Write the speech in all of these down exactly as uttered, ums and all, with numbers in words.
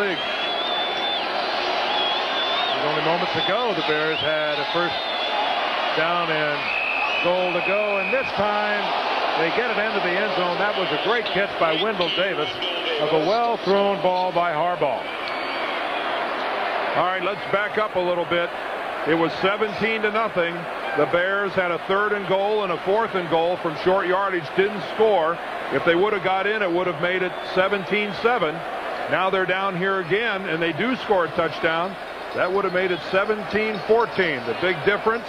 league. It was only moments ago the Bears had a first down and goal to go, and this time they get it into the end zone. That was a great catch by Wendell Davis of a well-thrown ball by Harbaugh. All right, let's back up a little bit. It was seventeen to nothing. The Bears had a third and goal and a fourth and goal from short yardage, didn't score. If they would have got in, it would have made it seventeen seven. Now they're down here again, and they do score a touchdown. That would have made it seventeen fourteen. The big difference,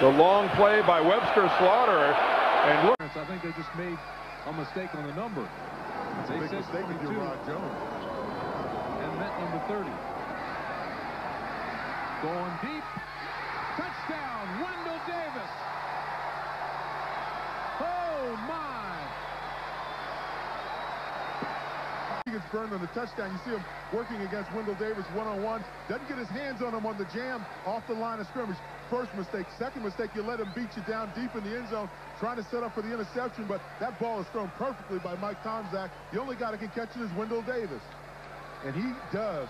the long play by Webster Slaughter. And look, I think they just made a mistake on the number. That's they a big said mistake to Rod Jones. And met number thirty. Going deep. Touchdown, Wendell Davis. Oh, my. He gets burned on the touchdown. You see him working against Wendell Davis one-on-one. Doesn't get his hands on him on the jam off the line of scrimmage. First mistake. Second mistake, you let him beat you down deep in the end zone, trying to set up for the interception, but that ball is thrown perfectly by Mike Tomczak. The only guy that can catch it is Wendell Davis, and he does.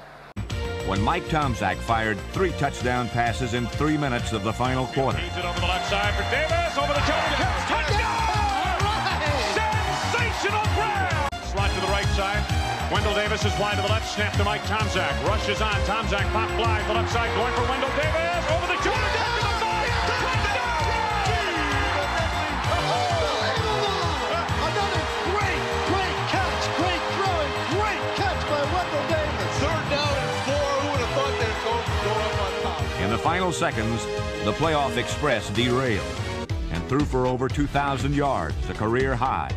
When Mike Tomczak fired three touchdown passes in three minutes of the final quarter. He leads it over the left side for Davis, over the top, catch, touchdown! Right. Sensational grab! Slot to the right side. Wendell Davis is wide to the left, snap to Mike Tomczak. Rushes on, Tomczak pop fly to the left side, going for Wendell Davis, over the shoulder, down to the side, touchdown! Unbelievable! Another great, great catch, great throwing, great catch by Wendell Davis. Third down and four. In the final seconds, the playoff express derailed and threw for over two thousand yards, a career high.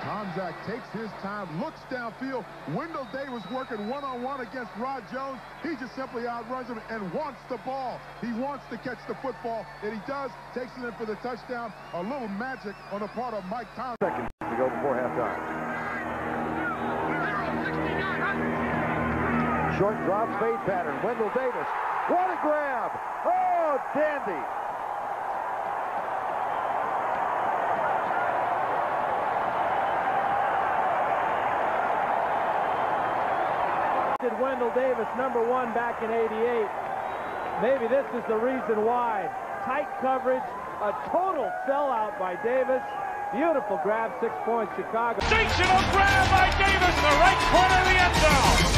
Tomczak takes his time, looks downfield. Wendell Davis working one-on-one against Rod Jones. He just simply outruns him and wants the ball. He wants to catch the football, and he does. Takes it in for the touchdown. A little magic on the part of Mike Tomczak. Seconds to go before halftime. Short drop fade pattern. Wendell Davis. What a grab! Oh, dandy! Did Wendell Davis number one back in eighty-eight? Maybe this is the reason why. Tight coverage, a total sellout by Davis. Beautiful grab, six points, Chicago. Sensational grab by Davis, the right corner of the end zone.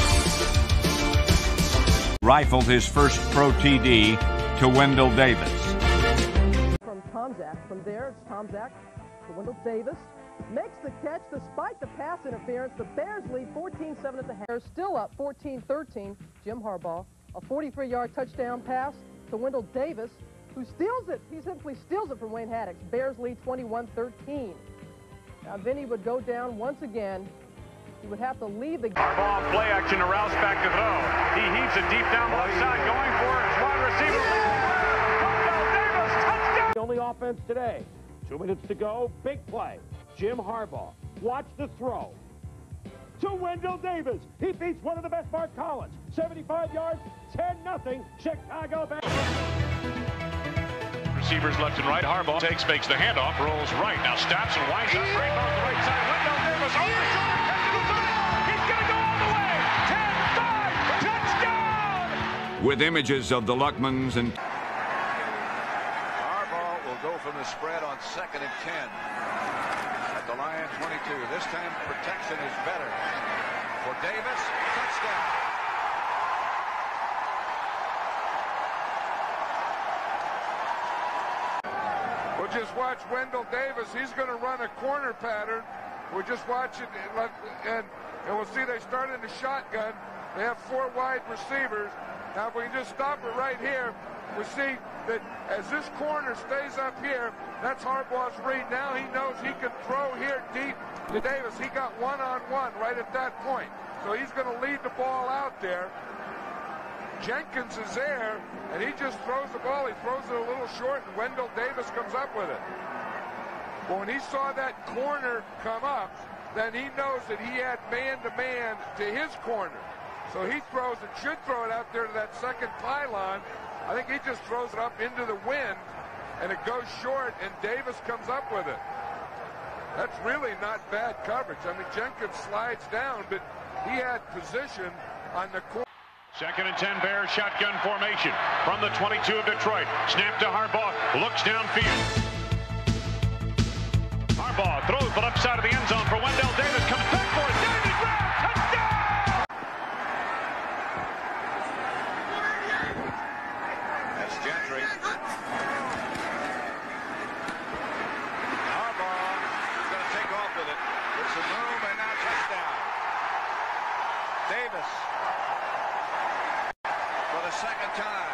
Rifled his first pro T D to Wendell Davis. From Tomczak, from there it's Tomczak to Wendell Davis. Makes the catch despite the pass interference. The Bears lead fourteen seven at the half. They're still up fourteen thirteen. Jim Harbaugh, a forty-three yard touchdown pass to Wendell Davis, who steals it. He simply steals it from Wayne Haddix. Bears lead twenty-one thirteen. Now, Vinny would go down once again. He would have to leave the game. Harbaugh play action to Rouse back to throw. He heaves it deep down left side, going for it. It's wide receiver. Wendell Davis, touchdown! The only offense today. Two minutes to go. Big play. Jim Harbaugh. Watch the throw. To Wendell Davis. He beats one of the best, Mark Collins. seventy-five yards, ten nothing. Chicago Bears. Receivers left and right. Harbaugh takes, makes the handoff, rolls right, now stops and winds up. Great ball to the right side. Wendell Davis over the shoulder, catches the football. He's going to go all the way. ten five, touchdown! With images of the Luckmans and... Harbaugh will go from the spread on second and ten. At the Lion twenty-two. This time protection is better. For Davis, touchdown. Just watch Wendell Davis. He's going to run a corner pattern. We're just watching, and, and we'll see they start in the shotgun. They have four wide receivers. Now, if we just stop it right here, we see that as this corner stays up here, that's Harbaugh's read. Now he knows he can throw here deep to Davis. He got one-on-one right at that point. So he's going to lead the ball out there. Jenkins is there, and he just throws the ball. He throws it a little short, and Wendell Davis comes up with it. But when he saw that corner come up, then he knows that he had man-to-man to his corner. So he throws it, should throw it out there to that second pylon. I think he just throws it up into the wind, and it goes short, and Davis comes up with it. That's really not bad coverage. I mean, Jenkins slides down, but he had position on the corner. Second and ten, Bears shotgun formation from the twenty-two of Detroit. Snap to Harbaugh, looks downfield. Harbaugh throws the left side of the end zone for Wendell Davis, comes back for it. Davis Brown, touchdown! That's Gentry. Harbaugh is going to take off with it. There's some room and now touchdown. Davis. The second time.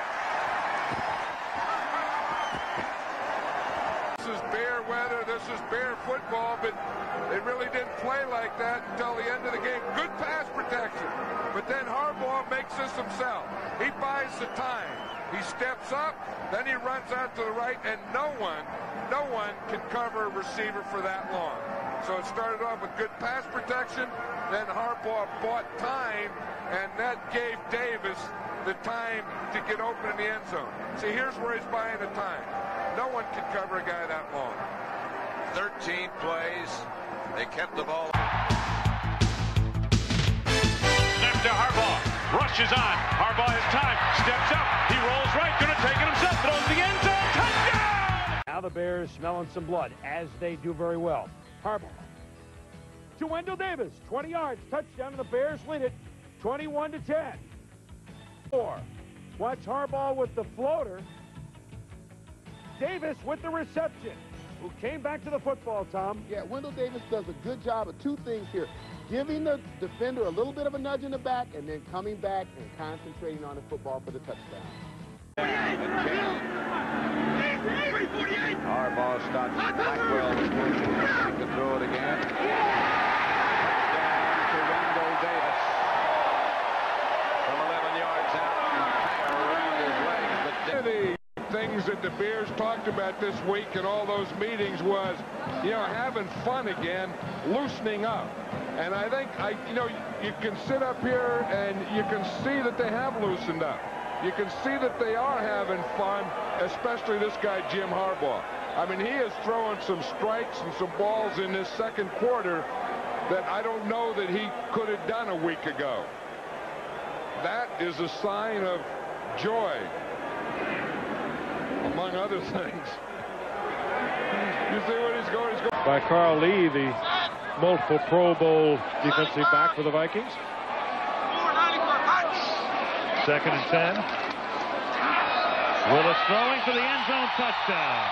This is bear weather. This is bear football, but they really didn't play like that until the end of the game. Good pass protection, but then Harbaugh makes this himself. He buys the time. He steps up, then he runs out to the right, and no one, no one can cover a receiver for that long. So it started off with good pass protection, then Harbaugh bought time, and that gave Davis the time to get open in the end zone. See, here's where he's buying the time. No one can cover a guy that long. thirteen plays. They kept the ball. Snap to Harbaugh. Rushes on. Harbaugh has time. Steps up. He rolls right. Going to take it himself. Throws the end zone. Touchdown! Now the Bears smelling some blood, as they do very well. Harbaugh to Wendell Davis. twenty yards. Touchdown, and the Bears lead it twenty-one to ten. Watch Harbaugh with the floater. Davis with the reception, who came back to the football, Tom. Yeah, Wendell Davis does a good job of two things here. Giving the defender a little bit of a nudge in the back and then coming back and concentrating on the football for the touchdown. Harbaugh stops Blackwell to throw it again. Things that the Bears talked about this week in all those meetings was, you know, having fun again, loosening up. And I think, I, you know, you can sit up here and you can see that they have loosened up. You can see that they are having fun, especially this guy, Jim Harbaugh. I mean, he is throwing some strikes and some balls in this second quarter that I don't know that he could have done a week ago. That is a sign of joy, among other things. You see what he's going, he's going. By Carl Lee, the multiple Pro Bowl defensive back for the Vikings. Second and ten. Willis throwing for the end zone touchdown.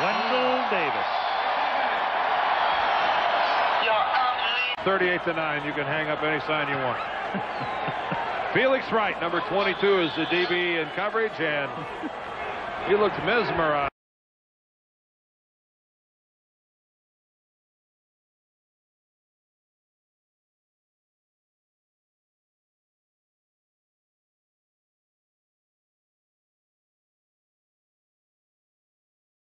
Wendell Davis. thirty-eight to nine. You can hang up any sign you want. Felix Wright, number twenty-two, is the D B in coverage, and he looked mesmerized.